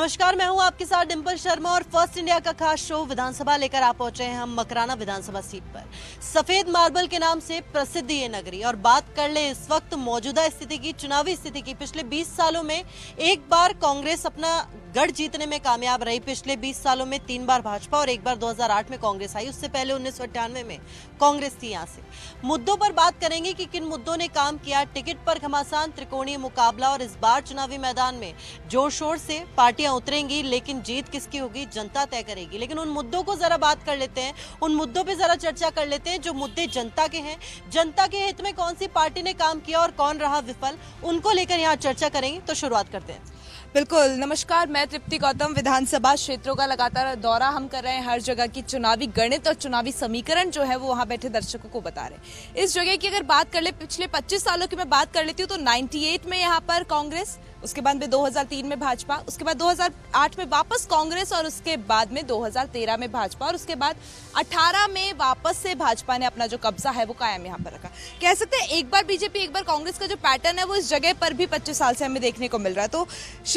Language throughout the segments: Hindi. नमस्कार, मैं हूं आपके साथ डिंपल शर्मा और फर्स्ट इंडिया का खास शो विधानसभा लेकर आप पहुंचे हैं हम मकराना विधानसभा सीट पर। सफेद मार्बल के नाम से प्रसिद्ध ये नगरी, और बात कर ले इस वक्त मौजूदा स्थिति की, चुनावी स्थिति की। पिछले 20 सालों में एक बार कांग्रेस अपना गढ़ जीतने में कामयाब रही। पिछले 20 सालों में 3 बार भाजपा और 1 बार 2008 में कांग्रेस आई। उससे पहले 1998 में कांग्रेस थी। यहाँ से मुद्दों पर बात करेंगे कि किन मुद्दों ने काम किया, टिकट पर घमासान त्रिकोणीय मुकाबला, और इस बार चुनावी मैदान में जोर शोर से पार्टियां उतरेंगी, लेकिन जीत किसकी होगी जनता तय करेगी। लेकिन उन मुद्दों को जरा बात कर लेते हैं, उन मुद्दों पर जरा चर्चा कर लेते हैं जो मुद्दे जनता के हैं। जनता के हित में कौन सी पार्टी ने काम किया और कौन रहा विफल, उनको लेकर यहाँ चर्चा करेंगे। तो शुरुआत करते हैं। बिल्कुल, नमस्कार, मैं तृप्ति गौतम। विधानसभा क्षेत्रों का लगातार दौरा हम कर रहे हैं, हर जगह की चुनावी गणित और चुनावी समीकरण जो है वो वहाँ बैठे दर्शकों को बता रहे हैं। इस जगह की अगर बात कर ले, पिछले 25 सालों की मैं बात कर लेती हूँ तो 98 में यहाँ पर कांग्रेस, उसके बाद में 2003 में भाजपा, उसके बाद 2008 में वापस कांग्रेस, और उसके बाद में 2013 में भाजपा, और उसके बाद 18 में वापस से भाजपा ने अपना जो कब्जा है वो कायम यहाँ पर रखा। कह सकते हैं एक बार बीजेपी एक बार कांग्रेस का जो पैटर्न है वो इस जगह पर भी 25 साल से हमें देखने को मिल रहा है। तो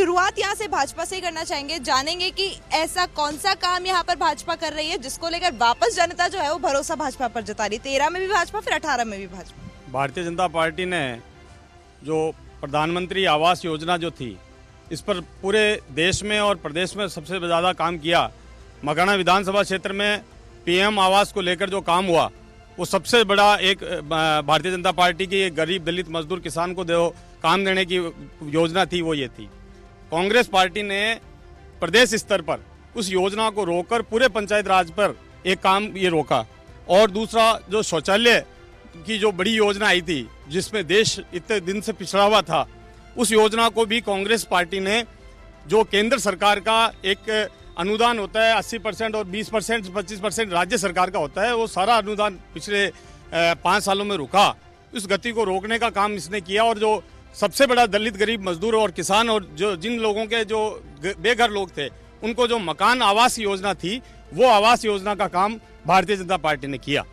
शुरुआत यहाँ से भाजपा से ही करना चाहेंगे, जानेंगे कि ऐसा कौन सा काम यहाँ पर भाजपा कर रही है जिसको लेकर वापस जनता जो है वो भरोसा भाजपा पर जता रही। 13 में भी भाजपा, फिर 18 में भी भाजपा। भारतीय जनता पार्टी ने जो प्रधानमंत्री आवास योजना जो थी, इस पर पूरे देश में और प्रदेश में सबसे ज़्यादा काम किया। मकराना विधानसभा क्षेत्र में पीएम आवास को लेकर जो काम हुआ वो सबसे बड़ा एक भारतीय जनता पार्टी की गरीब दलित मजदूर किसान को काम देने की योजना थी, वो ये थी। कांग्रेस पार्टी ने प्रदेश स्तर पर उस योजना को रोककर पूरे पंचायत राज पर एक काम ये रोका। और दूसरा, जो शौचालय की जो बड़ी योजना आई थी जिसमें देश इतने दिन से पिछड़ा हुआ था, उस योजना को भी कांग्रेस पार्टी ने, जो केंद्र सरकार का एक अनुदान होता है 80% और 20-25% राज्य सरकार का होता है, वो सारा अनुदान पिछले 5 सालों में रुका। इस गति को रोकने का काम इसने किया। और जो सबसे बड़ा दलित गरीब मजदूर और किसान और जो जिन लोगों के जो बेघर लोग थे उनको जो मकान आवास योजना थी, वो आवास योजना का काम भारतीय जनता पार्टी ने किया।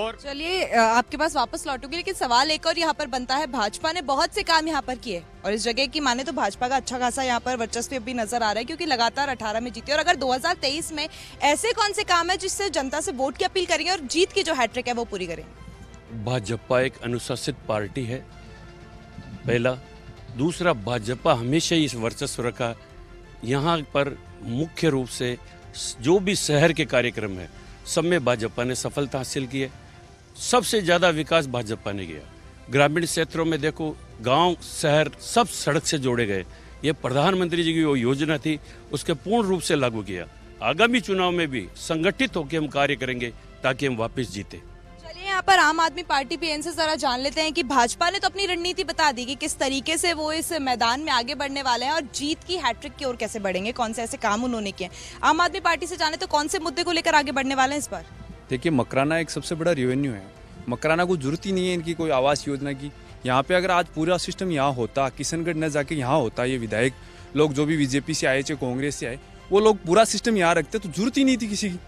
और चलिए आपके पास वापस लौटूंगी, लेकिन सवाल एक और यहाँ पर बनता है, भाजपा ने बहुत से काम यहाँ पर किए और इस जगह की माने तो भाजपा का अच्छा खासा यहाँ पर वर्चस्व भी नजर आ रहा है, क्योंकि लगातार 18 में जीती। और अगर 2023 में ऐसे कौन से काम है जिससे जनता से वोट की अपील करेंगे और जीत की जो हैट्रिक है वो पूरी करेंगे? भाजपा एक अनुशासित पार्टी है, पहला। दूसरा, भाजपा हमेशा ही इस वर्चस्व रखा। यहाँ पर मुख्य रूप से जो भी शहर के कार्यक्रम है सब में भाजपा ने सफलता हासिल की है। सबसे ज़्यादा विकास भाजपा ने किया। ग्रामीण क्षेत्रों में देखो, गांव शहर सब सड़क से जोड़े गए। ये प्रधानमंत्री जी की वो योजना थी, उसके पूर्ण रूप से लागू किया। आगामी चुनाव में भी संगठित होकर हम कार्य करेंगे ताकि हम वापस जीते। चलिए यहाँ पर आम आदमी पार्टी पी एन से जरा जान लेते हैं कि भाजपा ने तो अपनी रणनीति बता दी कि किस तरीके से वो इस मैदान में आगे बढ़ने वाले हैं और जीत की हैट्रिक की ओर कैसे बढ़ेंगे, कौन से ऐसे काम उन्होंने किए। आम आदमी पार्टी से जाने तो कौन से मुद्दे को लेकर आगे बढ़ने वाले हैं इस बार? देखिए, मकराना एक सबसे बड़ा रेवेन्यू है। मकराना को जरूरत ही नहीं है इनकी कोई आवास योजना की। यहाँ पे अगर आज पूरा सिस्टम यहाँ होता, किशनगढ़ न जाके यहाँ होता, ये विधायक लोग जो भी बीजेपी से आए चाहे कांग्रेस से आए, वो लोग पूरा सिस्टम यहाँ रखते तो जरूरत ही नहीं थी किसी की।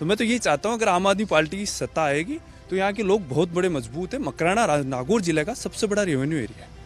तो मैं तो यही चाहता हूँ अगर आम आदमी पार्टी की सत्ता आएगी तो यहाँ के लोग बहुत बड़े मजबूत है। मकराना नागौर जिले का सबसे बड़ा रेवेन्यू एरिया है।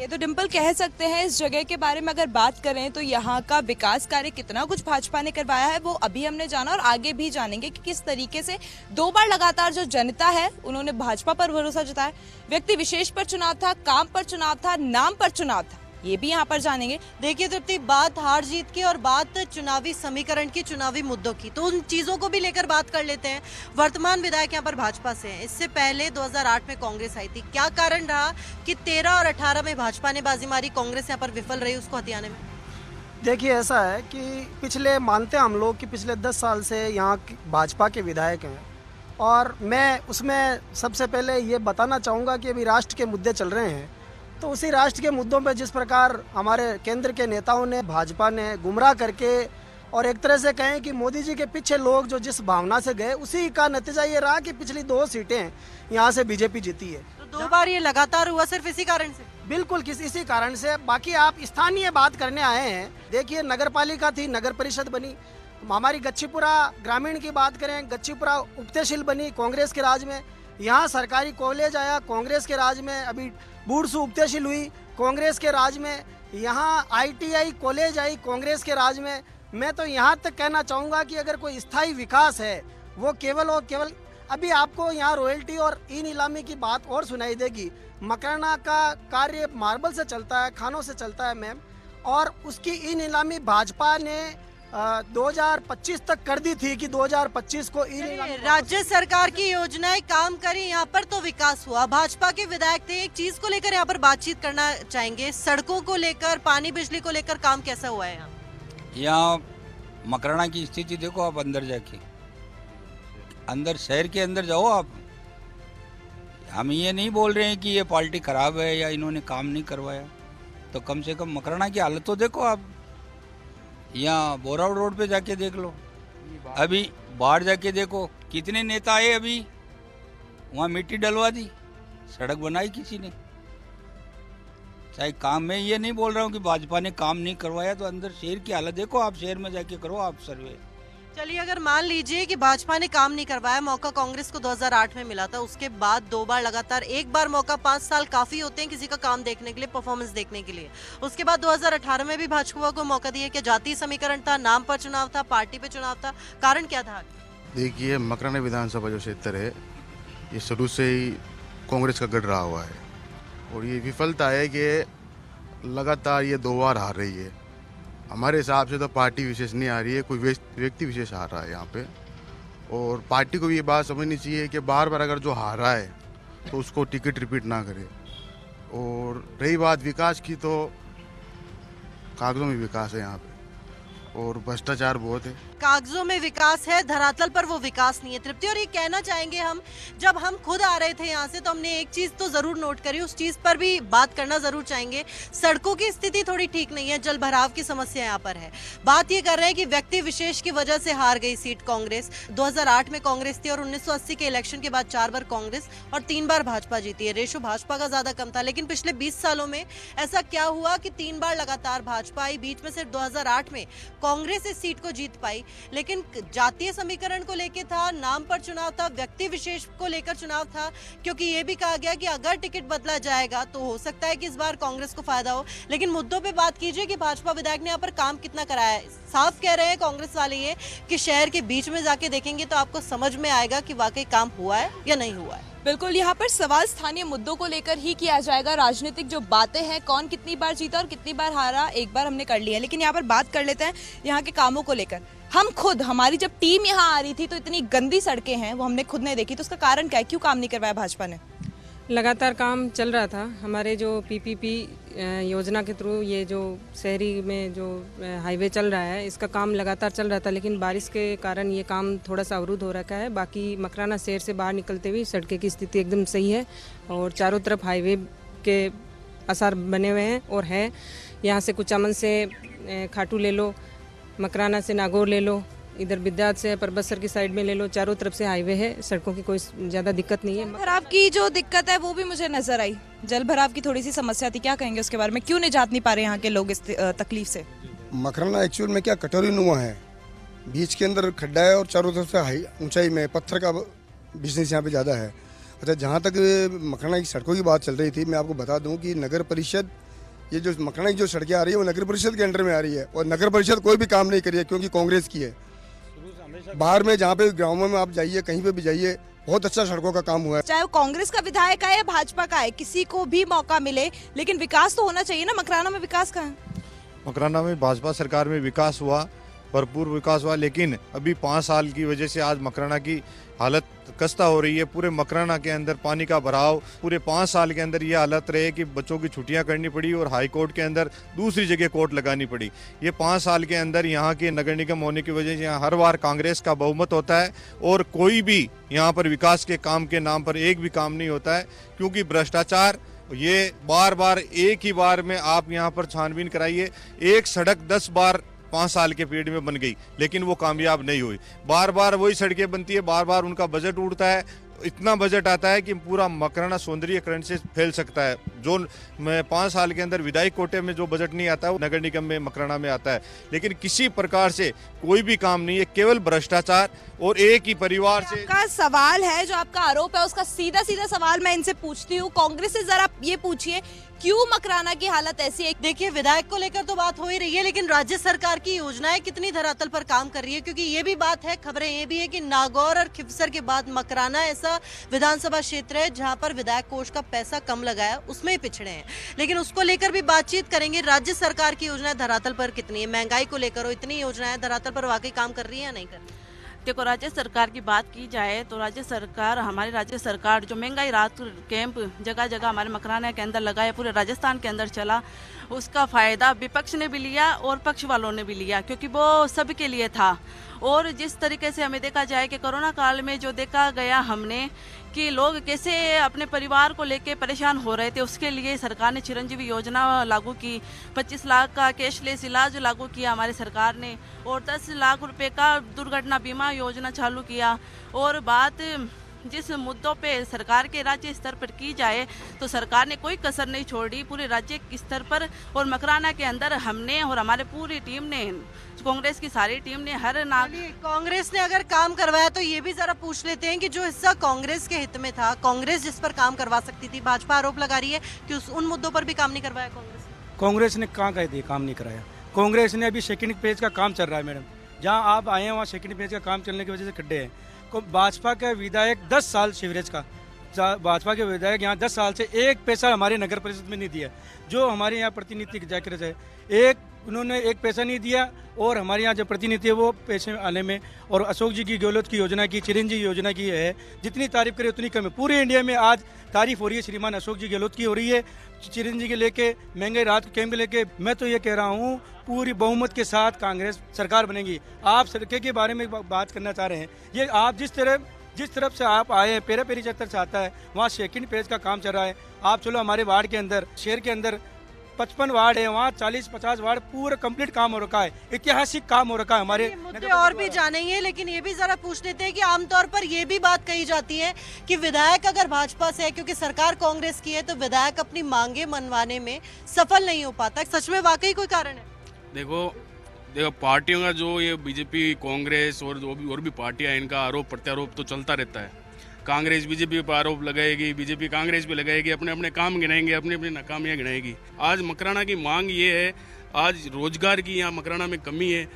ये तो डिंपल कह सकते हैं इस जगह के बारे में अगर बात करें तो यहाँ का विकास कार्य कितना कुछ भाजपा ने करवाया है वो अभी हमने जाना और आगे भी जानेंगे कि किस तरीके से 2 बार लगातार जो जनता है उन्होंने भाजपा पर भरोसा जताया। व्यक्ति विशेष पर चुनाव था, काम पर चुनाव था, नाम पर चुनाव था, ये भी यहाँ पर जानेंगे। देखिए तृप्ति, बात हार जीत की और बात चुनावी समीकरण की, चुनावी मुद्दों की, तो उन चीजों को भी लेकर बात कर लेते हैं। वर्तमान विधायक यहाँ पर भाजपा से हैं। इससे पहले 2008 में कांग्रेस आई थी। क्या कारण रहा कि 13 और 18 में भाजपा ने बाजी मारी, कांग्रेस यहाँ पर विफल रही उसको हथियाने में? देखिए, ऐसा है कि पिछले, मानते हैं हम लोग कि पिछले 10 साल से यहाँ भाजपा के विधायक हैं, और मैं उसमें सबसे पहले ये बताना चाहूँगा कि अभी राष्ट्र के मुद्दे चल रहे हैं, तो उसी राष्ट्र के मुद्दों पर जिस प्रकार हमारे केंद्र के नेताओं ने, भाजपा ने गुमराह करके, और एक तरह से कहें कि मोदी जी के पीछे लोग जो जिस भावना से गए, उसी का नतीजा ये रहा कि पिछली 2 सीटें यहाँ से बीजेपी जीती है। तो 2 बार ये लगातार हुआ सिर्फ इसी कारण से? बिल्कुल, इसी कारण से। बाकी आप स्थानीय बात करने आए हैं, देखिए नगरपालिका थी, नगर परिषद बनी। हमारी गच्छीपुरा ग्रामीण की बात करें, गच्छीपुरा उप तहसील बनी कांग्रेस के राज में। यहाँ सरकारी कॉलेज आया कांग्रेस के राज में। अभी बूढ़सू उप तहसील हुई कांग्रेस के राज में। यहाँ ITI कॉलेज आई कांग्रेस के राज में। मैं तो यहाँ तक कहना चाहूँगा कि अगर कोई स्थायी विकास है वो केवल और केवल, अभी आपको यहाँ रॉयल्टी और ई नीलामी की बात और सुनाई देगी। मकराना का कार्य मार्बल से चलता है, खानों से चलता है मैम, और उसकी ई नीलामी भाजपा ने 2025 तक कर दी थी कि 2025 को ई नीलामी। राज्य सरकार की योजनाएं काम करें, यहाँ पर तो विकास हुआ। भाजपा के विधायक थे, एक चीज को लेकर यहाँ पर बातचीत करना चाहेंगे, सड़कों को लेकर, पानी बिजली को लेकर काम कैसा हुआ है यहाँ? यहाँ मकराना की स्थिति देखो आप, अंदर जाके, अंदर शहर के अंदर जाओ आप। हम ये नहीं बोल रहे हैं कि ये पार्टी खराब है या इन्होंने काम नहीं करवाया, तो कम से कम मकराना की हालत तो देखो आप। यहाँ बोराव रोड पे जाके देख लो, अभी बाहर जाके देखो कितने नेता आए, अभी वहाँ मिट्टी डलवा दी, सड़क बनाई किसी ने। चाहे काम, में ये नहीं बोल रहा हूँ कि भाजपा ने काम नहीं करवाया, तो अंदर शहर की हालत देखो आप, शहर में जाके करो आप सर्वे। चलिए, अगर मान लीजिए कि भाजपा ने काम नहीं करवाया, मौका कांग्रेस को 2008 में मिला था, उसके बाद 2 बार लगातार, एक बार मौका, 5 साल काफी होते हैं किसी का काम देखने के लिए, परफॉर्मेंस देखने के लिए। उसके बाद 2018 में भी भाजपा को मौका दिया कि जातीय समीकरण था, नाम पर चुनाव था, पार्टी पे चुनाव था, कारण क्या था? देखिए, मकराना विधानसभा जो क्षेत्र है ये शुरू से ही कांग्रेस का गढ़ रहा हुआ है, और ये विफलता है कि लगातार ये 2 बार हार रही है। हमारे हिसाब से तो पार्टी विशेष नहीं आ रही है, कोई व्यक्ति विशेष आ रहा है यहाँ पे। और पार्टी को भी ये बात समझनी चाहिए कि बार बार अगर जो हार रहा है तो उसको टिकट रिपीट ना करे। और रही बात विकास की, तो कागजों में विकास है यहाँ पे और भ्रष्टाचार बहुत है। कागजों में विकास है, धरातल पर वो विकास नहीं है। तृप्ति, और ये कहना चाहेंगे हम, जब हम खुद आ रहे थे यहाँ से तो हमने एक चीज तो जरूर नोट करी, उस चीज पर भी बात करना जरूर चाहेंगे। सड़कों की स्थिति थोड़ी ठीक नहीं है, जल भराव की समस्या यहाँ पर है। बात ये कर रहे हैं कि व्यक्ति विशेष की वजह से हार गई सीट कांग्रेस। 2008 में कांग्रेस थी और 1980 के इलेक्शन के बाद 4 बार कांग्रेस और 3 बार भाजपा जीती है। रेशो भाजपा का ज्यादा कम था, लेकिन पिछले 20 सालों में ऐसा क्या हुआ कि 3 बार लगातार भाजपा आई, बीच में सिर्फ 2008 में कांग्रेस इस सीट को जीत पाई। लेकिन जातीय समीकरण को लेकर था, नाम पर चुनाव था, व्यक्ति विशेष को लेकर चुनाव था, क्योंकि ये भी कहा गया कि अगर टिकट बदला जाएगा तो हो सकता है कि इस बार कांग्रेस को फायदा हो। लेकिन मुद्दों पे बात कीजिए कि भाजपा विधायक ने यहाँ पर काम कितना कराया है। साफ कह रहे हैं कांग्रेस वाले ये कि शहर के बीच में जाके देखेंगे तो आपको समझ में आएगा कि वाकई काम हुआ है या नहीं हुआ है। बिल्कुल, यहाँ पर सवाल स्थानीय मुद्दों को लेकर ही किया जाएगा। राजनीतिक जो बातें हैं, कौन कितनी बार जीता और कितनी बार हारा, एक बार हमने कर लिया। लेकिन यहाँ पर बात कर लेते हैं यहाँ के कामों को लेकर। हम खुद, हमारी जब टीम यहाँ आ रही थी तो इतनी गंदी सड़कें हैं वो हमने खुद नहीं देखी, तो उसका कारण क्या है, क्यों काम नहीं करवाया भाजपा ने? लगातार काम चल रहा था। हमारे जो PPP योजना के थ्रू ये जो शहरी में जो हाईवे चल रहा है, इसका काम लगातार चल रहा था, लेकिन बारिश के कारण ये काम थोड़ा सा अवरुद्ध हो रखा है। बाकी मकराना शहर से बाहर निकलते हुए सड़कें की स्थिति एकदम सही है और चारों तरफ हाईवे के आसार बने हुए हैं और हैं। यहाँ से कुचामन से खाटू ले लो, मकराना से नागौर ले लो, इधर विद्यात से परबसर की साइड में ले लो, चारों तरफ से हाईवे है, सड़कों की कोई ज्यादा दिक्कत नहीं है। जल भराव की जो दिक्कत है वो भी मुझे नजर आई, जल भराव की थोड़ी सी समस्या थी, क्या कहेंगे उसके बारे में? क्यों नहीं जात नहीं पा रहे यहाँ के लोग इस तकलीफ से? मकराना एक्चुअल में क्या कटोरी नुमा है, बीच के अंदर खड्डा है और चारों तरफ से ऊंचाई में पत्थर का बिजनेस यहाँ पे ज्यादा है। अच्छा, जहाँ तक मकराना की सड़कों की बात चल रही थी, मैं आपको बता दूँ की नगर परिषद, ये जो मकराना की जो सड़कें आ रही है वो नगर परिषद के अंडर में आ रही है, और नगर परिषद कोई भी काम नहीं करी है क्योंकि कांग्रेस की है। बाहर में जहाँ पे ग्राउंड में आप जाइए, कहीं पे भी जाइए, बहुत अच्छा सड़कों का काम हुआ है। चाहे वो कांग्रेस का विधायक आए या भाजपा का आए, किसी को भी मौका मिले, लेकिन विकास तो होना चाहिए ना। मकराना में विकास कहाँ है? मकराना में भाजपा सरकार में विकास हुआ, भरपूर विकास हुआ, लेकिन अभी 5 साल की वजह से आज मकराना की हालत खस्ता हो रही है। पूरे मकराना के अंदर पानी का भराव, पूरे 5 साल के अंदर ये हालत रहे कि बच्चों की छुट्टियां करनी पड़ी और हाई कोर्ट के अंदर दूसरी जगह कोर्ट लगानी पड़ी। ये 5 साल के अंदर यहाँ के नगर निगम होने की वजह से यहाँ हर बार कांग्रेस का बहुमत होता है और कोई भी यहाँ पर विकास के काम के नाम पर एक भी काम नहीं होता है, क्योंकि भ्रष्टाचार ये बार बार, एक ही बार में आप यहाँ पर छानबीन कराइए। एक सड़क 10 बार 5 साल के पीरियड में बन गई, लेकिन वो कामयाब नहीं हुई। बार बार वही सड़कें बनती है, बार बार उनका बजट उड़ता है इतना बजट आता है कि पूरा मकराना सौंदर्यकरण से फैल सकता है। जो 5 साल के अंदर विधायक कोटे में जो बजट नहीं आता वो नगर निगम में मकराना में आता है, लेकिन किसी प्रकार से कोई भी काम नहीं है, केवल भ्रष्टाचार और एक ही परिवार से। आपका सवाल है, जो आपका आरोप है, उसका सीधा सीधा सवाल मैं इनसे पूछती हूँ, कांग्रेस से जरा ये पूछिए क्यों मकराना की हालत ऐसी है। देखिए विधायक को लेकर तो बात हो ही रही है, लेकिन राज्य सरकार की योजनाएं कितनी धरातल पर काम कर रही है, क्योंकि ये भी बात है, खबरें ये भी है कि नागौर और खिफसर के बाद मकराना ऐसा विधानसभा क्षेत्र है जहां पर विधायक कोष का पैसा कम लगाया, उसमें ही पिछड़े हैं। लेकिन उसको लेकर भी बातचीत करेंगे, राज्य सरकार की योजनाएं धरातल पर कितनी है, महंगाई को लेकर हो इतनी योजनाएं धरातल पर वाकई काम कर रही है या नहीं कर रही है। देखो राज्य सरकार की बात की जाए तो राज्य सरकार, हमारी राज्य सरकार जो महंगाई राहत कैंप जगह जगह हमारे मकराना के अंदर लगा है, पूरे राजस्थान के अंदर चला, उसका फ़ायदा विपक्ष ने भी लिया और पक्ष वालों ने भी लिया, क्योंकि वो सबके लिए था। और जिस तरीके से हमें देखा जाए कि कोरोना काल में जो देखा गया हमने कि लोग कैसे अपने परिवार को लेके परेशान हो रहे थे, उसके लिए सरकार ने चिरंजीवी योजना लागू की, 25 लाख का कैशलेस इलाज लागू किया हमारी सरकार ने, और 10 लाख रुपए का दुर्घटना बीमा योजना चालू किया। और बात जिस मुद्दों पे सरकार के राज्य स्तर पर की जाए तो सरकार ने कोई कसर नहीं छोड़ी, पूरे राज्य स्तर पर और मकराना के अंदर हमने और हमारे पूरी टीम ने, कांग्रेस की सारी टीम ने हर कांग्रेस ने अगर काम करवाया तो ये भी जरा पूछ लेते हैं कि जो हिस्सा कांग्रेस के हित में था, कांग्रेस जिस पर काम करवा सकती थी, भाजपा आरोप लगा रही है कि उन मुद्दों पर भी काम नहीं करवाया कांग्रेस ने। कहाँ कह दिया काम नहीं कराया कांग्रेस ने? अभी सेकेंड पेज का काम चल रहा है मैडम, जहाँ आप आए हैं वहाँ सेकेंड पेज का काम चलने की वजह से खड्डे हैं। भाजपा के विधायक 10 साल शिवरेज का, भाजपा के विधायक यहाँ 10 साल से एक पैसा हमारे नगर परिषद में नहीं दिया, जो हमारे यहाँ प्रतिनिधि जाकर है, एक उन्होंने एक पैसा नहीं दिया। और हमारे यहाँ जो प्रतिनिधि है वो पैसे आने में, और अशोक जी की गहलोत की योजना की, चिरंजीवी योजना की है, जितनी तारीफ करे उतनी कम है। पूरे इंडिया में आज तारीफ हो रही है श्रीमान अशोक जी गहलोत की हो रही है, चिरंजीवी के लेके, महंगाई राहत के कैंप लेके। मैं तो ये कह रहा हूँ पूरी बहुमत के साथ कांग्रेस सरकार बनेगी। आप सड़के के बारे में बात करना चाह रहे हैं, ये आप जिस तरफ से आप आए हैं, पेरा पेरी चक्कर से आता है, वहाँ सेकंड पेज का काम चल रहा है। आप चलो हमारे वार्ड के अंदर, शहर के अंदर 55 वार्ड है, वहाँ 40-50 वार्ड पूरा कंप्लीट काम हो रखा है, ऐतिहासिक काम हो रखा है हमारे। मुद्दे और भी जानेंगे, लेकिन ये भी जरा पूछ लेते हैं कि आमतौर पर ये भी बात कही जाती है कि विधायक अगर भाजपा से है, क्योंकि सरकार कांग्रेस की है, तो विधायक अपनी मांगे मनवाने में सफल नहीं हो पाता, सच में वाकई कोई कारण है? देखो पार्टियों का जो ये बीजेपी कांग्रेस और जो भी और भी पार्टियां, इनका आरोप प्रत्यारोप तो चलता रहता है। कांग्रेस बीजेपी पर आरोप लगाएगी, बीजेपी कांग्रेस पे लगाएगी, अपने अपने काम गिनाएंगे, अपनी अपनी नाकामियां गिनाएगी। आज मकराना की मांग ये है, आज रोजगार की यहाँ मकराना में कमी है,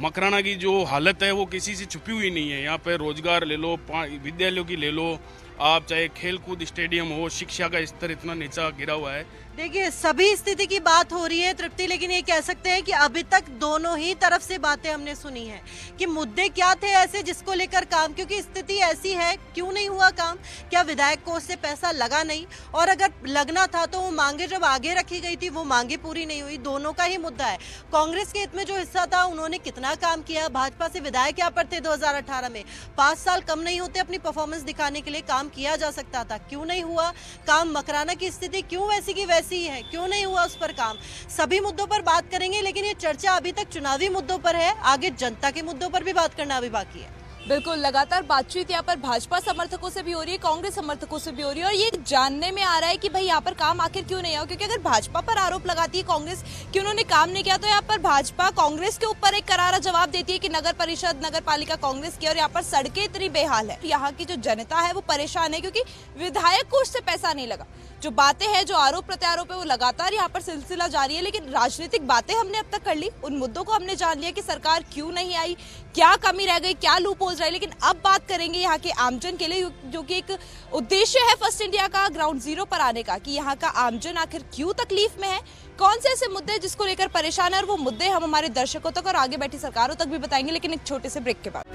मकराना की जो हालत है वो किसी से छुपी हुई नहीं है। यहाँ पर रोजगार ले लो, विद्यालयों की ले लो, आप चाहे खेलकूद स्टेडियम हो, शिक्षा का स्तर इतना नीचा गिरा हुआ है। देखिए सभी स्थिति की बात हो रही है तृप्ति, लेकिन ये कह सकते हैं कि अभी तक दोनों ही तरफ से बातें हमने सुनी है कि मुद्दे क्या थे ऐसे जिसको लेकर काम, क्योंकि स्थिति ऐसी है क्यों नहीं हुआ काम? क्या विधायक कोष से पैसा लगा नहीं? और अगर लगना था तो वो मांगे जब आगे रखी गई थी वो मांगे पूरी नहीं हुई, दोनों का ही मुद्दा है। कांग्रेस के हित में जो हिस्सा था उन्होंने कितना काम किया? भाजपा से विधायक यहाँ पर थे 2018 में, 5 साल कम नहीं होते अपनी परफॉर्मेंस दिखाने के लिए, काम किया जा सकता था, क्यों नहीं हुआ काम? मकराना की स्थिति क्यों वैसी की वैसी है, क्यों नहीं हुआ उस पर काम? सभी मुद्दों पर बात करेंगे, लेकिन ये चर्चा अभी तक चुनावी मुद्दों पर है, आगे जनता के मुद्दों पर भी बात करना अभी बाकी है। बिल्कुल, लगातार बातचीत यहाँ पर भाजपा समर्थकों से भी हो रही है, कांग्रेस समर्थकों से भी हो रही है, और ये जानने में आ रहा है कि भाई यहाँ पर काम आखिर क्यों नहीं आया, क्योंकि अगर भाजपा पर आरोप लगाती है कांग्रेस कि उन्होंने काम नहीं किया, तो यहाँ पर भाजपा कांग्रेस के ऊपर एक करारा जवाब देती है कि नगर परिषद नगर पालिका कांग्रेस की, और यहाँ पर सड़कें इतनी बेहाल है, यहाँ की जो जनता है वो परेशान है क्योंकि विधायक कोष से पैसा नहीं लगा। जो बातें हैं, जो आरोप प्रत्यारोप है, वो लगातार यहाँ पर सिलसिला जारी है, लेकिन राजनीतिक बातें हमने अब तक कर ली, उन मुद्दों को हमने जान लिया कि सरकार क्यों नहीं आई, क्या कमी रह गई, क्या लूपहोल्स रहे। लेकिन अब बात करेंगे यहाँ के आमजन के लिए, जो कि एक उद्देश्य है फर्स्ट इंडिया का, ग्राउंड जीरो पर आने का, कि यहाँ का आमजन आखिर क्यों तकलीफ में है, कौन से ऐसे मुद्दे जिसको लेकर परेशान है, और वो मुद्दे हम हमारे दर्शकों तक और आगे बैठी सरकारों तक भी बताएंगे, लेकिन एक छोटे से ब्रेक के बाद।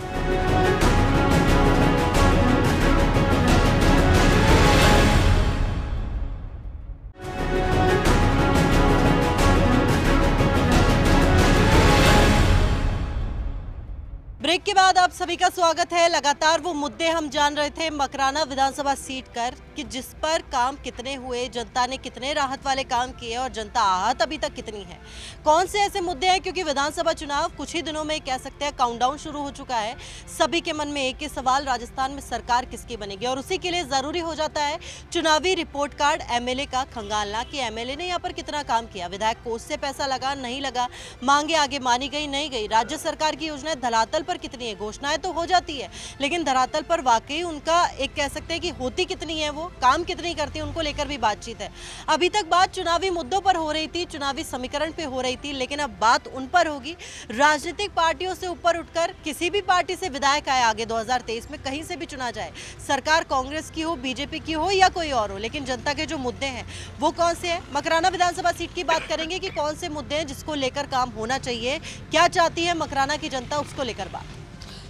बाद आप सभी का स्वागत है। लगातार वो मुद्दे हम जान रहे थे मकराना विधानसभा सीट पर कि जिस पर काम कितने हुए, जनता ने कितने राहत वाले काम किए और जनता आहत अभी तक कितनी है, कौन से ऐसे मुद्दे हैं, क्योंकि विधानसभा चुनाव कुछ ही दिनों में कह सकते हैं काउंटडाउन शुरू हो चुका है। सभी के मन में एक ही सवाल, राजस्थान में सरकार किसकी बनेगी, और उसी के लिए ज़रूरी हो जाता है चुनावी रिपोर्ट कार्ड एमएलए का खंगालना कि एमएलए ने यहाँ पर कितना काम किया, विधायक कोष से पैसा लगा नहीं लगा, मांगे आगे मानी गई नहीं गई, राज्य सरकार की योजनाएं धरातल पर कितनी है। घोषणाएं तो हो जाती है लेकिन धरातल पर वाकई उनका एक कह सकते हैं कि होती कितनी है, वो काम कितनी करती है, उनको लेकर भी बातचीत है। अभी तक बात चुनावी मुद्दों पर हो रही थी, चुनावी समीकरण पे हो रही थी, लेकिन अब बात उन पर होगी राजनीतिक पार्टियों से ऊपर उठकर किसी भी पार्टी से विधायक आए आगे 2023 में कहीं से भी चुना जाए, सरकार कांग्रेस की हो, बीजेपी की हो या कोई और हो, लेकिन जनता के जो मुद्दे हैं वो कौन से हैं। मकराना विधानसभा सीट की बात करेंगे कि कौन से मुद्दे हैं जिसको लेकर काम होना चाहिए, क्या चाहती है मकराना की जनता, उसको लेकर बात।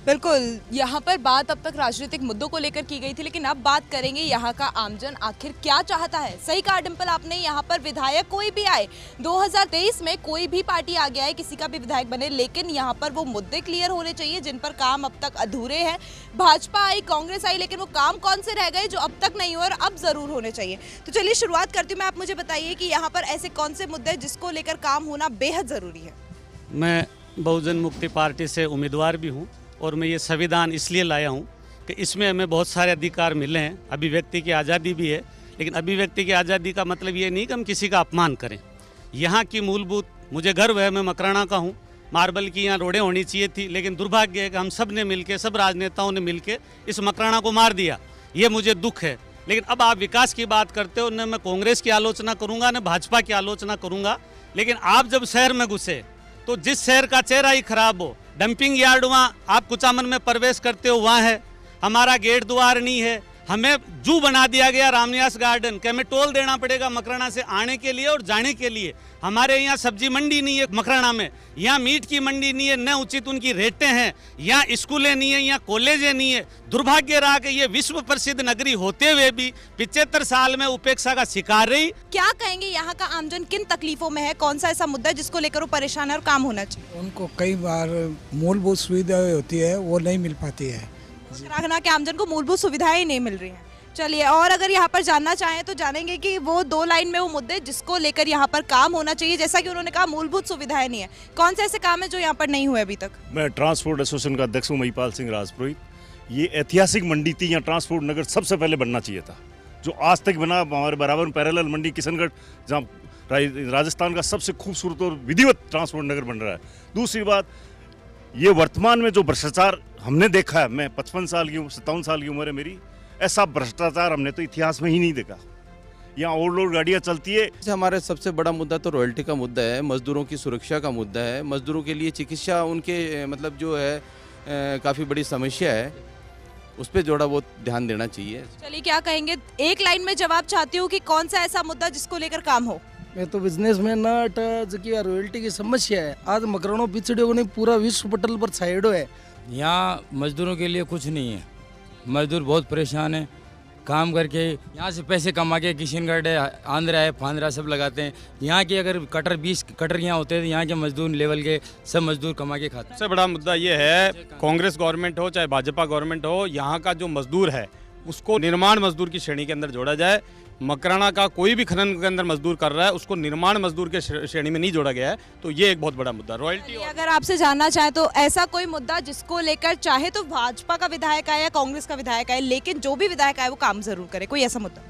बिल्कुल, यहाँ पर बात अब तक राजनीतिक मुद्दों को लेकर की गई थी, लेकिन अब बात करेंगे यहाँ का आमजन आखिर क्या चाहता है। सही कहा डिंपल आपने, यहाँ पर विधायक कोई भी आए, 2023 में कोई भी पार्टी आ गया है, किसी का भी विधायक बने, लेकिन यहाँ पर वो मुद्दे क्लियर होने चाहिए जिन पर काम अब तक अधूरे हैं। भाजपा आई, कांग्रेस आई, लेकिन वो काम कौन से रह गए जो अब तक नहीं हुए और अब ज़रूर होने चाहिए। तो चलिए शुरुआत करती हूँ मैं, आप मुझे बताइए कि यहाँ पर ऐसे कौन से मुद्दे हैं जिसको लेकर काम होना बेहद ज़रूरी है। मैं बहुजन मुक्ति पार्टी से उम्मीदवार भी हूँ और मैं ये संविधान इसलिए लाया हूँ कि इसमें हमें बहुत सारे अधिकार मिले हैं, अभिव्यक्ति की आज़ादी भी है, लेकिन अभिव्यक्ति की आज़ादी का मतलब ये नहीं कि हम किसी का अपमान करें। यहाँ की मूलभूत, मुझे गर्व है मैं मकराना का हूँ, मार्बल की यहाँ रोडें होनी चाहिए थी, लेकिन दुर्भाग्य है कि हम सब ने मिल के, सब राजनेताओं ने मिल के इस मकराना को मार दिया, ये मुझे दुख है। लेकिन अब आप विकास की बात करते हो, न मैं कांग्रेस की आलोचना करूँगा न भाजपा की आलोचना करूँगा, लेकिन आप जब शहर में घुसे तो जिस शहर का चेहरा ही खराब हो, डंपिंग यार्ड वहाँ आप कुचामन में प्रवेश करते हो वहाँ है, हमारा गेट द्वार नहीं है, हमें जू बना दिया गया राम न्यास गार्डन के, हमें टोल देना पड़ेगा मकराना से आने के लिए और जाने के लिए। हमारे यहाँ सब्जी मंडी नहीं है मकराना में, यहाँ मीट की मंडी नहीं है, न उचित उनकी रेटें हैं, यहाँ स्कूलें नहीं है, यहाँ कॉलेजें नहीं है। दुर्भाग्य रहा कि ये विश्व प्रसिद्ध नगरी होते हुए भी 75 साल में उपेक्षा का शिकार रही। क्या कहेंगे यहाँ का आमजन किन तकलीफों में है, कौन सा ऐसा मुद्दा जिसको लेकर वो परेशान है और काम होना चाहिए। उनको कई बार मूलभूत सुविधाएं होती है वो नहीं मिल पाती है, मकराना के आमजन को मूलभूत सुविधाएं नहीं मिल रही हैं। चलिए, और अगर यहाँ पर जानना चाहें तो जानेंगे कि वो दो लाइन में वो मुद्दे जिसको लेकर यहाँ पर काम होना चाहिए, जैसा कि उन्होंने कहा मूलभूत सुविधाएं नहीं है, कौन से ऐसे काम है जो यहाँ पर नहीं हुए अभी तक। मैं ट्रांसपोर्ट एसोसिएशन का अध्यक्ष हूँ महिपाल सिंह राजपुरोहित। ये ऐतिहासिक मंडी थी, यहाँ ट्रांसपोर्ट नगर सबसे पहले बनना चाहिए था, जो आज तक बना। हमारे बराबर पैरेलल मंडी किशनगढ़, जहाँ राजस्थान का सबसे खूबसूरत और विधिवत ट्रांसपोर्ट नगर बन रहा है। दूसरी बात, ये वर्तमान में जो भ्रष्टाचार हमने देखा है, मैं 55 साल की हूँ, 57 साल की उम्र है मेरी, ऐसा भ्रष्टाचार हमने तो इतिहास में ही नहीं देखा। यहाँ ओवरलोड गाड़ियाँ चलती है। हमारे सबसे बड़ा मुद्दा तो रॉयल्टी का मुद्दा है, मजदूरों की सुरक्षा का मुद्दा है, मजदूरों के लिए चिकित्सा, उनके मतलब जो है काफ़ी बड़ी समस्या है, उस पर थोड़ा बहुत ध्यान देना चाहिए। चलिए, क्या कहेंगे, एक लाइन में जवाब चाहती हूँ कि कौन सा ऐसा मुद्दा जिसको लेकर काम हो। मैं तो बिजनेस में ना जो रॉयल्टी की समस्या है, आज मकराना पिछड़ियों ने पूरा विश्व पटल पर साइडो है। यहाँ मजदूरों के लिए कुछ नहीं है, मजदूर बहुत परेशान है, काम करके यहाँ से पैसे कमा के किशनगढ़ है, आंध्रा है, फांद्रा सब लगाते हैं। यहाँ के अगर कटर 20 कटर यहाँ होते हैं, यहाँ के मजदूर लेवल के सब मजदूर कमा के खाते हैं। सबसे बड़ा मुद्दा ये है, कांग्रेस गवर्नमेंट हो चाहे भाजपा गवर्नमेंट हो, यहाँ का जो मजदूर है उसको निर्माण मजदूर की श्रेणी के अंदर जोड़ा जाए। मकराना का कोई भी खनन के अंदर मजदूर कर रहा है उसको निर्माण मजदूर के श्रेणी में नहीं जोड़ा गया है, तो ये एक बहुत बड़ा मुद्दा। रॉयल्टी अगर आपसे जानना चाहे तो ऐसा कोई मुद्दा जिसको लेकर चाहे तो भाजपा का विधायक आए या कांग्रेस का विधायक आए, लेकिन जो भी विधायक आए वो काम जरूर करे, कोई ऐसा मुद्दा।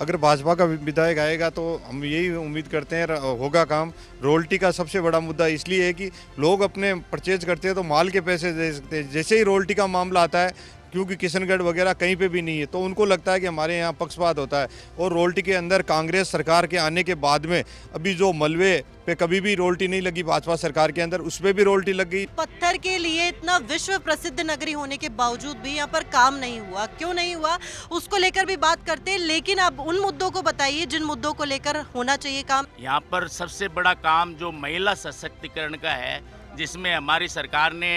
अगर भाजपा का विधायक आएगा तो हम यही उम्मीद करते हैं होगा काम। रॉयल्टी का सबसे बड़ा मुद्दा इसलिए है कि लोग अपने परचेज करते हैं तो माल के पैसे दे सकते हैं, जैसे ही रॉयल्टी का मामला आता है, क्योंकि किशनगढ़ वगैरह कहीं पे भी नहीं है, तो उनको लगता है कि हमारे यहाँ पक्षपात होता है। और रॉयल्टी के अंदर कांग्रेस सरकार के आने के बाद में अभी जो मलबे पे कभी भी रॉयल्टी नहीं लगी, भाजपा सरकार के अंदर उसमें भी रॉयल्टी लग गई। पत्थर के लिए इतना विश्व प्रसिद्ध नगरी होने के बावजूद भी यहाँ पर काम नहीं हुआ, क्यों नहीं हुआ उसको लेकर भी बात करते हैं, लेकिन अब उन मुद्दों को बताइए जिन मुद्दों को लेकर होना चाहिए काम। यहाँ पर सबसे बड़ा काम जो महिला सशक्तिकरण का है, जिसमें हमारी सरकार ने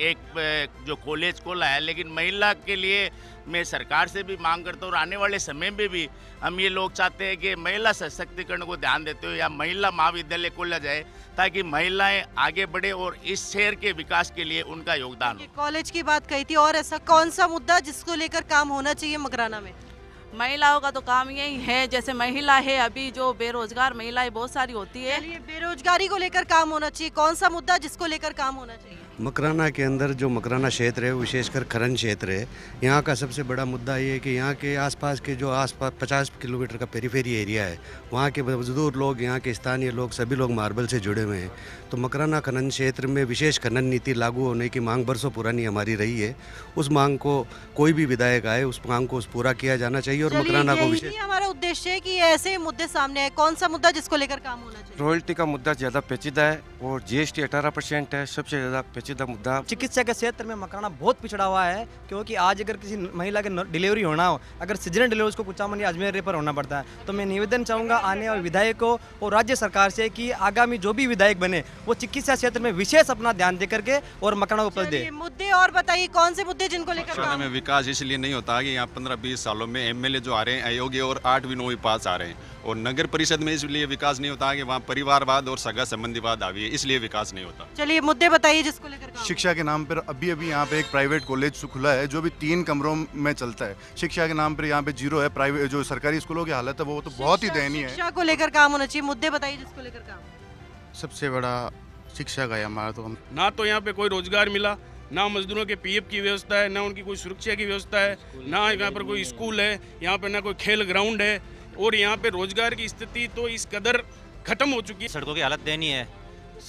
एक जो कॉलेज खोला है, लेकिन महिला के लिए मैं सरकार से भी मांग करता हूँ और आने वाले समय में भी हम ये लोग चाहते हैं कि महिला सशक्तिकरण को ध्यान देते हुए या महिला महाविद्यालय खोला जाए ताकि महिलाएं आगे बढ़े और इस शहर के विकास के लिए उनका योगदान हो। कॉलेज की बात कही थी, और ऐसा कौन सा मुद्दा जिसको लेकर काम होना चाहिए मकराना में? महिलाओं का तो काम यही है, जैसे महिला है अभी जो बेरोजगार महिलाएं बहुत सारी होती है, बेरोजगारी को लेकर काम होना चाहिए। कौन सा मुद्दा जिसको लेकर काम होना चाहिए? मकराना के अंदर जो मकराना क्षेत्र है, विशेषकर खरन क्षेत्र है, यहाँ का सबसे बड़ा मुद्दा ये है कि यहाँ के आसपास के जो 50 किलोमीटर का पेरीफेरी एरिया है, वहाँ के मजदूर लोग, यहाँ के स्थानीय लोग, सभी लोग मार्बल से जुड़े हुए हैं। तो मकराना खनन क्षेत्र में विशेष खनन नीति लागू होने की मांग बरसों पुरानी हमारी रही है। उस मांग को कोई भी विधायक आए, उस मांग को पूरा किया जाना चाहिए। और मकराना को विशेष हमारा उद्देश्य है कि ऐसे मुद्दे सामने आए। कौन सा मुद्दा जिसको लेकर काम होना चाहिए? रॉयल्टी का मुद्दा ज़्यादा पेचीदा है और GST 18% है, सबसे ज़्यादा पेचीदा मुद्दा। चिकित्सा के क्षेत्र में मकराना बहुत पिछड़ा हुआ है, क्योंकि आज अगर किसी महिला के डिलीवरी होना हो, अगर सिजनल डिलीवरी उसको कुचामन या अजमेर रेफर होना पड़ता है। तो मैं निवेदन चाहूँगा आने वाले विधायकों और राज्य सरकार से कि आगामी जो भी विधायक बने वो चिकित्सा क्षेत्र में विशेष अपना ध्यान दे करके और मकराना को दे। मुद्दे और बताइए कौन से मुद्दे जिनको लेकर विकास इसलिए नहीं होता है कि यहाँ 15-20 सालों में MLA जो आ रहे हैं अयोग्य और 8 भी 9 पास आ रहे हैं, और नगर परिषद में इसलिए विकास नहीं होता है कि वहाँ परिवारवाद और सगा संबंधीवाद आ गई है, इसलिए विकास नहीं होता। चलिए मुद्दे बताइए जिसको लेकर शिक्षा के नाम पर अभी यहाँ पे एक प्राइवेट कॉलेज खुला है जो भी 3 कमरों में चलता है। शिक्षा के नाम पर यहाँ पे जीरो है। प्राइवेट जो सरकारी स्कूलों की हालत है वो तो बहुत ही दयनीय है। शिक्षा को लेकर काम होना चाहिए। मुद्दे बताइए जिसको लेकर काम। सबसे बड़ा शिक्षा का है हमारा, तो हम ना तो यहाँ पे कोई रोजगार मिला, ना मजदूरों के PF की व्यवस्था है, ना उनकी कोई सुरक्षा की व्यवस्था है, ना यहाँ पर कोई स्कूल है, यहाँ पर ना कोई खेल ग्राउंड है, और यहाँ पे रोजगार की स्थिति तो इस कदर खत्म हो चुकी है। सड़कों की हालत दयनीय है,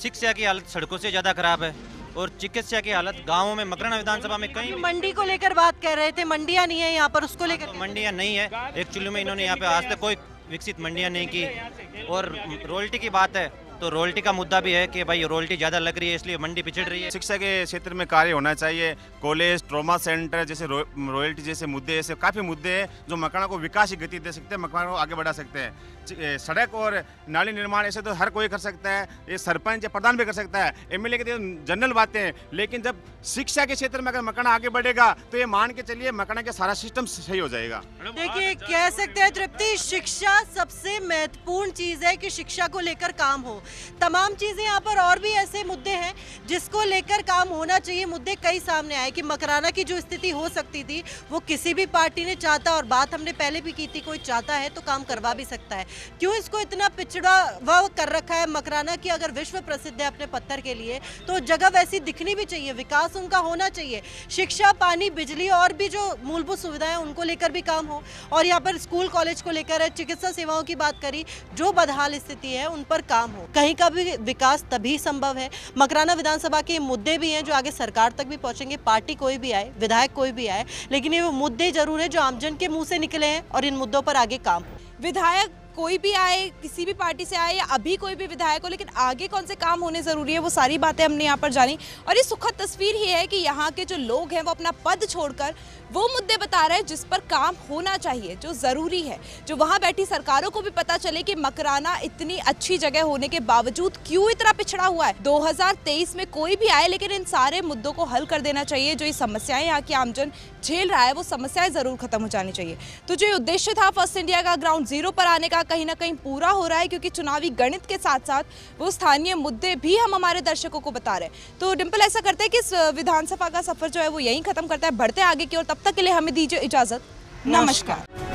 शिक्षा की हालत सड़कों से ज़्यादा खराब है, और चिकित्सा की हालत गाँवों में मकराना विधानसभा में कई। मंडी को लेकर बात कर रहे थे, मंडियाँ नहीं है यहाँ पर, उसको लेकर तो मंडियाँ नहीं है एक्चुअली में, इन्होंने यहाँ पे आज तक कोई विकसित मंडियाँ नहीं की। और रॉयल्टी की बात है तो रॉयल्टी का मुद्दा भी है कि भाई रॉयल्टी ज़्यादा लग रही है इसलिए मंडी पिछड़ रही है। शिक्षा के क्षेत्र में कार्य होना चाहिए, कॉलेज, ट्रॉमा सेंटर जैसे, रॉयल्टी जैसे मुद्दे, ऐसे काफ़ी मुद्दे हैं जो मकराना को विकास की गति दे सकते हैं, मकराना को आगे बढ़ा सकते हैं। सड़क और नाली निर्माण ऐसे तो हर कोई कर सकता है, ये सरपंच या प्रधान भी कर सकता है, MLA के जनरल बातें हैं, लेकिन जब शिक्षा के क्षेत्र में अगर मकराना आगे बढ़ेगा तो ये मान के चलिए मकराना का सारा सिस्टम सही हो जाएगा। देखिए कह सकते हैं तृप्ति, शिक्षा सबसे महत्वपूर्ण चीज़ है कि शिक्षा को लेकर काम हो। तमाम चीजें यहाँ पर और भी ऐसे मुद्दे हैं जिसको लेकर काम होना चाहिए। मुद्दे कई सामने आए कि मकराना की जो स्थिति हो सकती थी वो किसी भी पार्टी ने चाहता, और बात हमने पहले भी की थी, कोई चाहता है तो काम करवा भी सकता है। क्यों इसको इतना पिछड़ा हुआ कर रखा है? मकराना की अगर विश्व प्रसिद्ध है अपने पत्थर के लिए तो जगह वैसी दिखनी भी चाहिए, विकास उनका होना चाहिए। शिक्षा, पानी, बिजली और भी जो मूलभूत सुविधाएं उनको लेकर भी काम हो, और यहाँ पर स्कूल कॉलेज को लेकर, चिकित्सा सेवाओं की बात करी, जो बदहाल स्थिति है उन पर काम हो। कहीं का भी विकास तभी संभव है। मकराना विधानसभा के मुद्दे भी हैं जो आगे सरकार तक भी पहुंचेंगे, पार्टी कोई भी आए, विधायक कोई भी आए, लेकिन ये वो मुद्दे जरूर है जो आमजन के मुंह से निकले हैं, और इन मुद्दों पर आगे काम हो। विधायक कोई भी आए, किसी भी पार्टी से आए, या अभी कोई भी विधायक हो, लेकिन आगे कौन से काम होने ज़रूरी है वो सारी बातें हमने यहाँ पर जानी। और ये सुखद तस्वीर ही है कि यहाँ के जो लोग हैं वो अपना पद छोड़कर वो मुद्दे बता रहे हैं जिस पर काम होना चाहिए, जो ज़रूरी है, जो वहाँ बैठी सरकारों को भी पता चले कि मकराना इतनी अच्छी जगह होने के बावजूद क्यों इतना पिछड़ा हुआ है। 2023 में कोई भी आए लेकिन इन सारे मुद्दों को हल कर देना चाहिए। जो ये समस्याएँ यहाँ की आमजन झेल रहा है वो समस्याएँ ज़रूर खत्म हो जानी चाहिए। तो जो उद्देश्य था फर्स्ट इंडिया का ग्राउंड जीरो पर आने का, कहीं ना कहीं पूरा हो रहा है, क्योंकि चुनावी गणित के साथ साथ वो स्थानीय मुद्दे भी हम हमारे दर्शकों को बता रहे हैं। तो डिंपल, ऐसा करते हैं कि इस विधानसभा का सफर जो है वो यहीं खत्म करता है, बढ़ते आगे की ओर। तब तक के लिए हमें दीजिए इजाजत। नमस्कार।